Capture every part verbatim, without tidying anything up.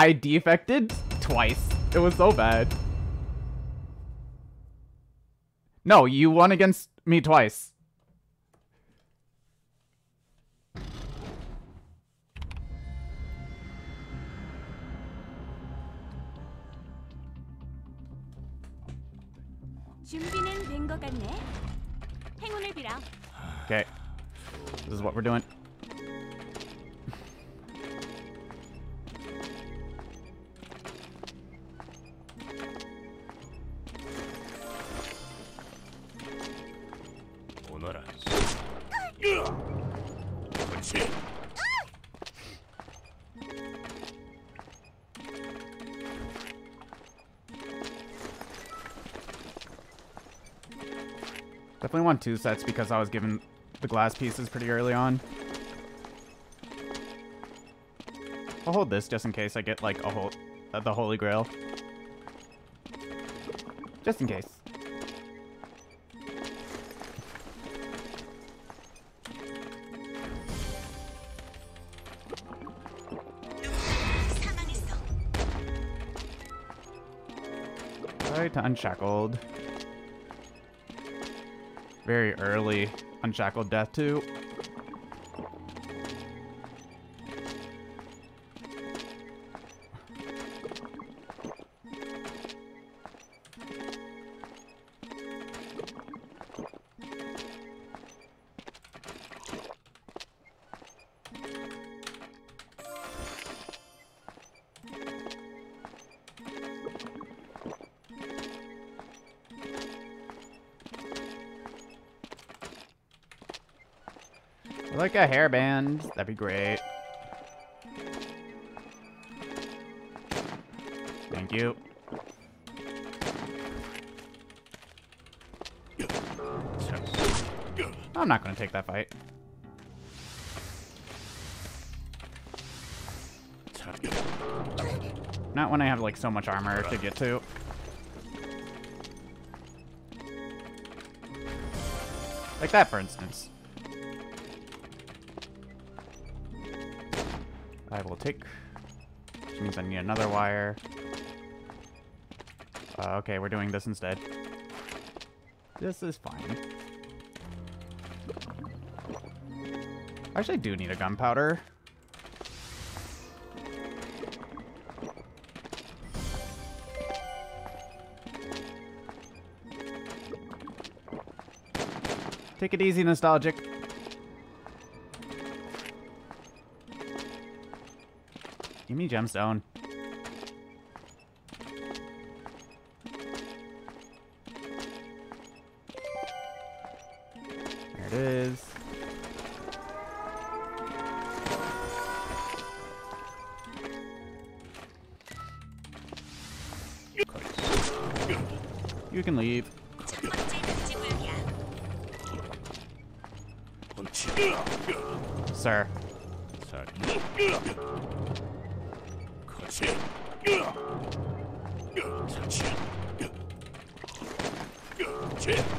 I defected twice. It was so bad. No, you won against me twice. Okay. This is what we're doing. Definitely won two sets because I was given the glass pieces pretty early on. I'll hold this just in case I get like a whole uh, the Holy Grail. Just in case. Sorry to unshackled. Very early unshackled death too. Like a hairband, that'd be great. Thank you. I'm not gonna take that fight. Not when I have like so much armor to get to. Like that, for instance. I will take, which means I need another wire. Uh, okay, we're doing this instead. This is fine. Actually, I do need a gunpowder. Take it easy, nostalgic. Give me gemstone. There it is. You can leave. Sir. Sorry.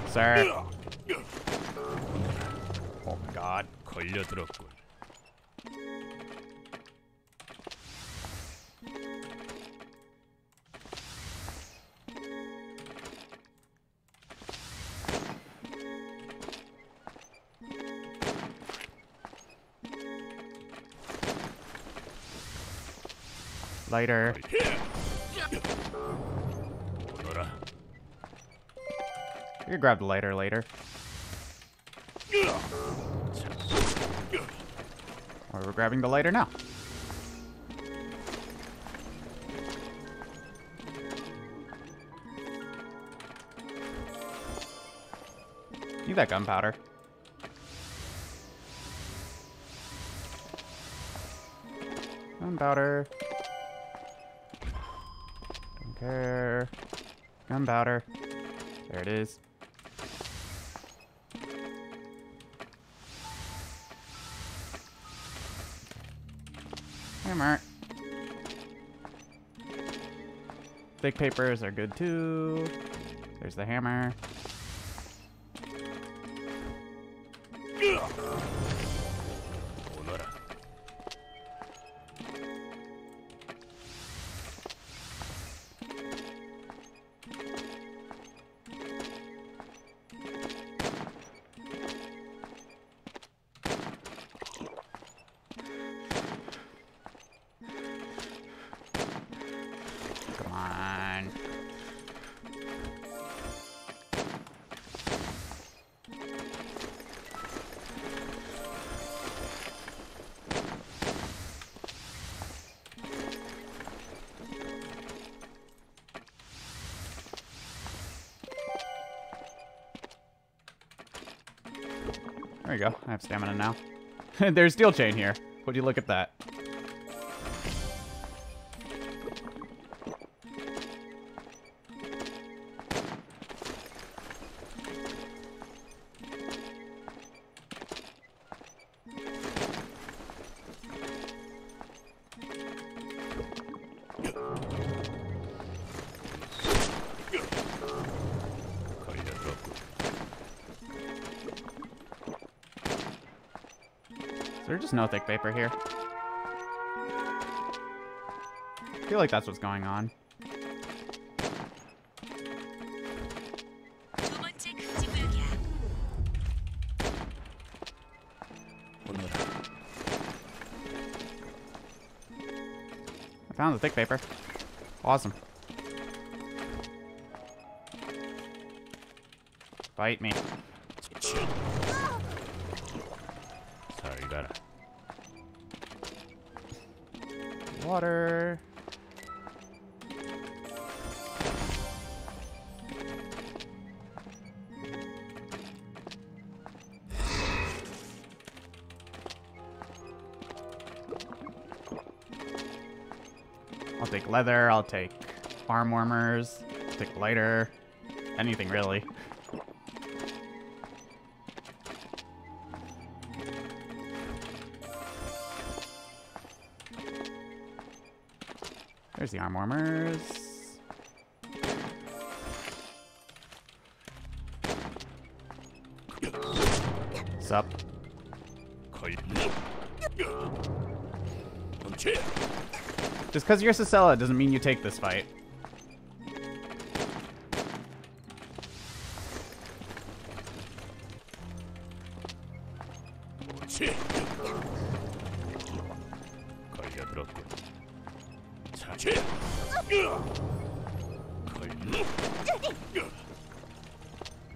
Sir. Oh my god. Later. You can grab the lighter later. Or we're grabbing the lighter now. Need that gunpowder. Gunpowder. Don't care. Gunpowder. There it is. Mark. Thick papers are good too. There's the hammer. There you go. I have stamina now. There's steel chain here. Would you look at that? There's just no thick paper here. I feel like that's what's going on. I found the thick paper. Awesome. Bite me. Water. I'll take leather, I'll take arm warmers, I'll take lighter, anything really. There's the arm warmers. Sup? Just because you're Cisella doesn't mean you take this fight.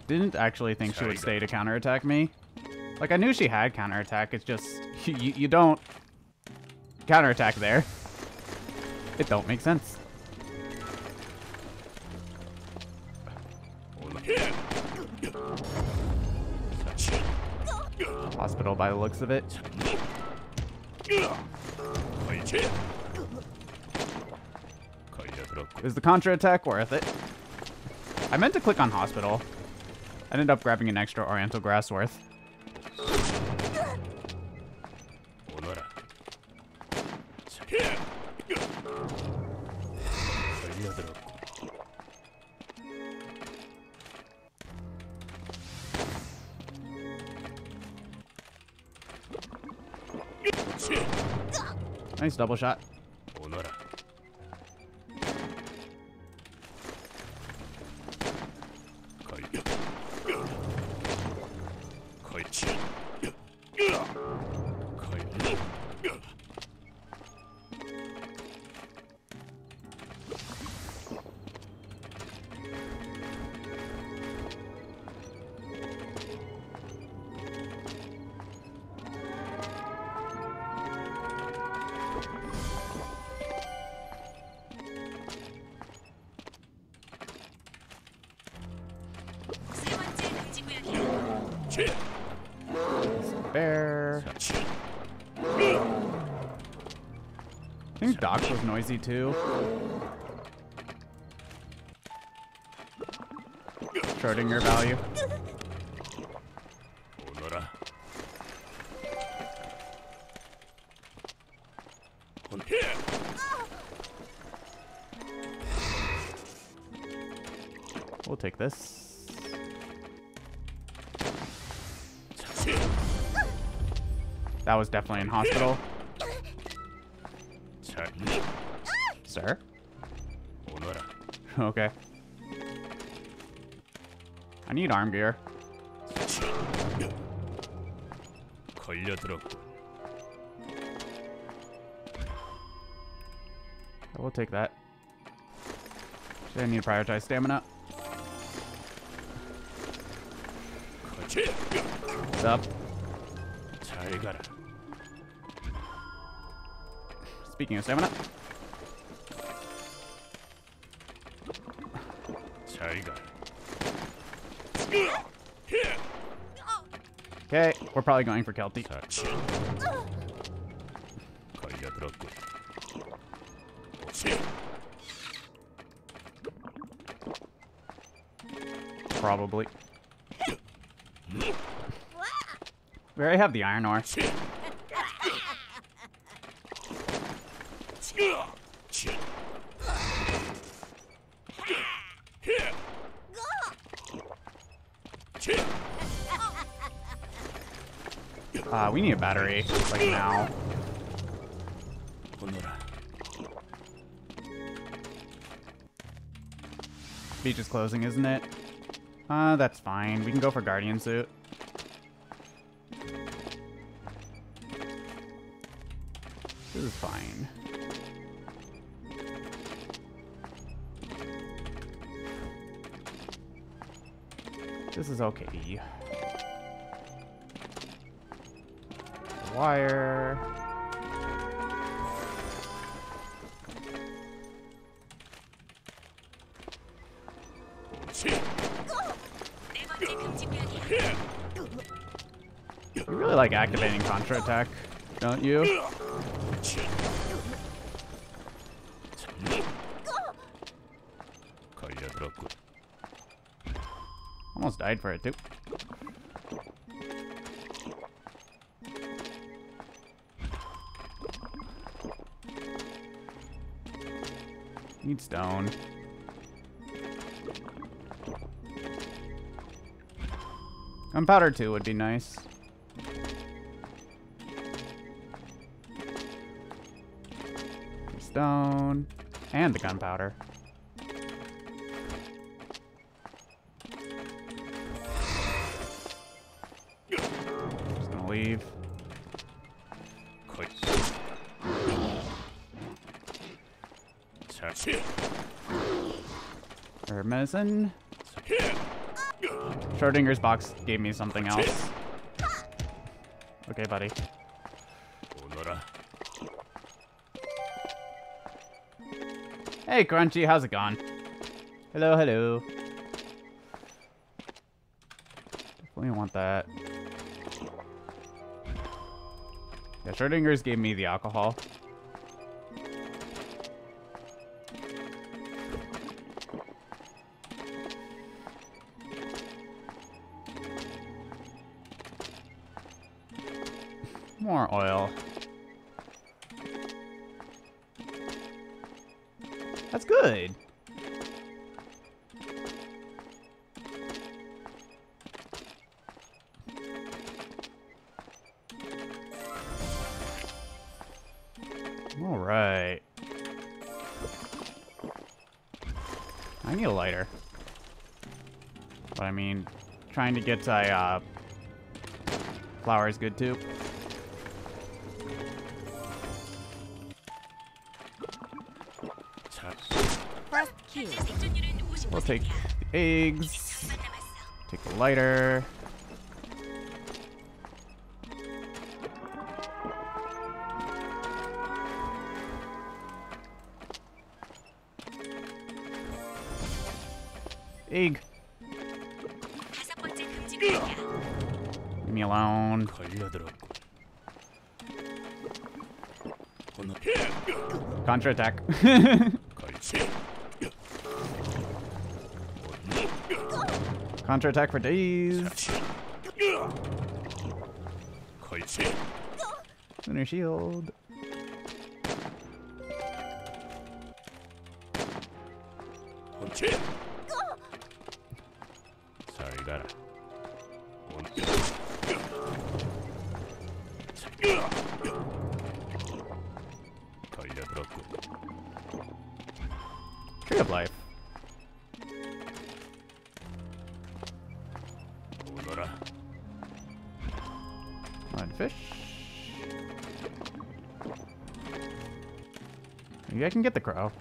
Didn't actually think she would stay to counterattack me. Like, I knew she had counterattack. It's just you, you don't counterattack there. It don't make sense. Hospital by the looks of it. Is the counterattack worth it? I meant to click on hospital. I ended up grabbing an extra Oriental Grassworth. Nice double shot. Bear. I think Doc was noisy too. Schrodinger value. We'll take this. That was definitely in hospital. Sorry. Sir? Okay. I need arm gear. We'll take that. I need to prioritize stamina. What's up? Speaking of stamina. Okay. We're probably going for Kelty. Probably. We already have the iron ore. Uh, we need a battery, like now. Beach is closing, isn't it? Uh, that's fine. We can go for Guardian Suit. This is fine. This is okay. Wire. You really like activating counterattack, don't you? Almost died for it too. Need stone. Gunpowder too would be nice. Stone and the gunpowder. Just gonna leave. Herb medicine. Schrodinger's box gave me something else. Okay, buddy. Hey, Crunchy, how's it gone? Hello, hello. Definitely want that. Yeah, Schrodinger's gave me the alcohol. More oil. That's good. All right. I need a lighter. But I mean, trying to get a uh, flower is good too. We'll take the eggs, take the lighter. Egg. Leave me alone. Contra-attack. Counter-attack for days. Lunar shield. Sorry, gotta. Tree of Life. Fish. Maybe I can get the crow.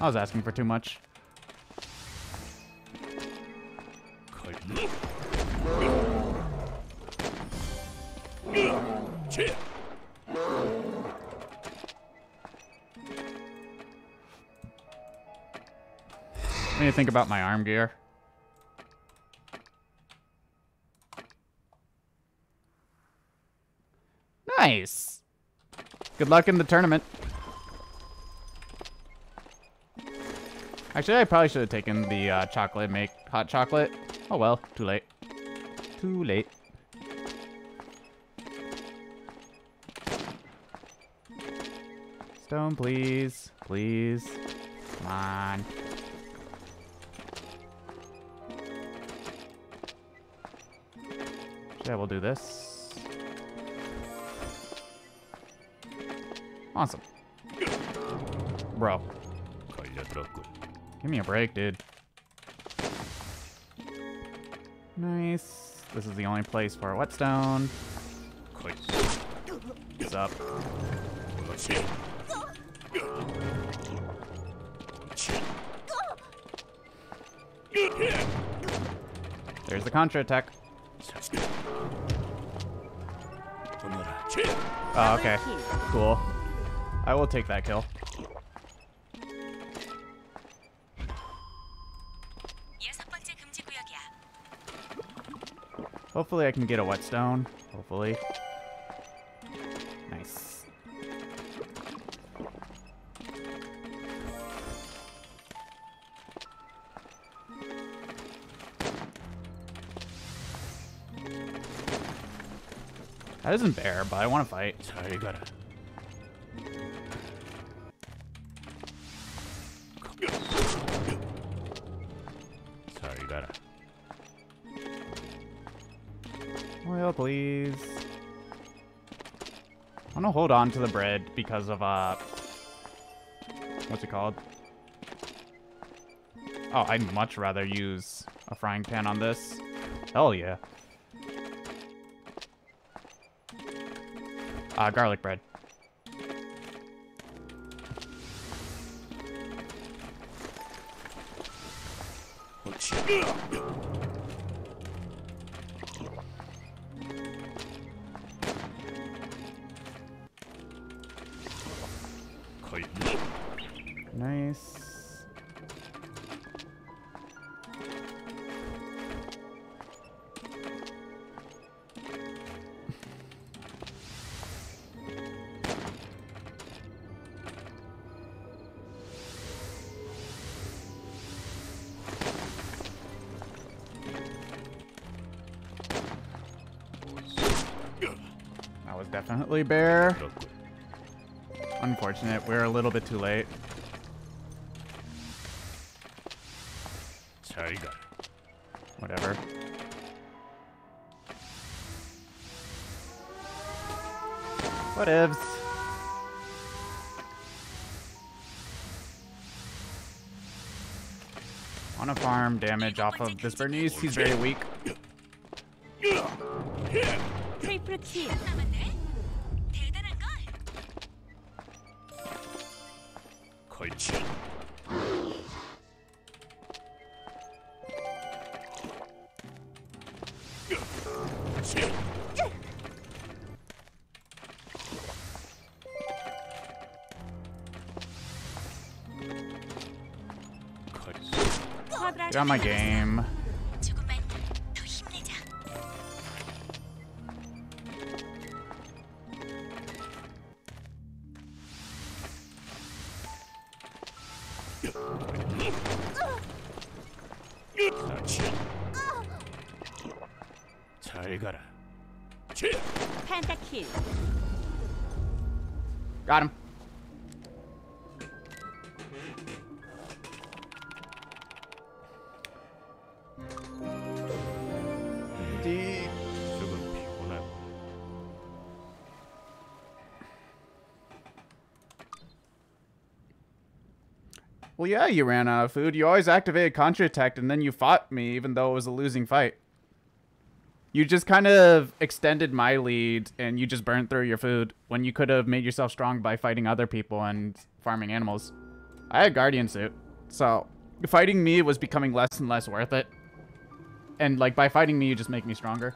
I was asking for too much. What do you think about my arm gear? Nice. Good luck in the tournament. Actually, I probably should have taken the uh, chocolate make hot chocolate. Oh well, too late. Too late. Stone, please. Please. Come on. Yeah, we'll do this. Awesome. Bro. Give me a break, dude. Nice. This is the only place for a whetstone. What's up? There's the contra attack. Oh, okay. Cool. I will take that kill. Hopefully I can get a whetstone. Hopefully. Nice. That isn't fair, but I want to fight. Sorry, you gotta. Sorry, you gotta. Oil, please. I want to hold on to the bread because of uh, what's it called? Oh, I'd much rather use a frying pan on this. Hell yeah. Uh, garlic bread. Nice. Definitely bear. Unfortunate, we're a little bit too late. Sorry, got it. Whatever. Whatevs. On a farm, damage off of this Bernice. He's very weak. Get on my game. Got him. Deep. Well, yeah, you ran out of food. You always activated counterattack, and then you fought me, even though it was a losing fight. You just kind of extended my lead, and you just burned through your food when you could have made yourself strong by fighting other people and farming animals. I had Guardian Suit, so fighting me was becoming less and less worth it. And, like, by fighting me, you just make me stronger.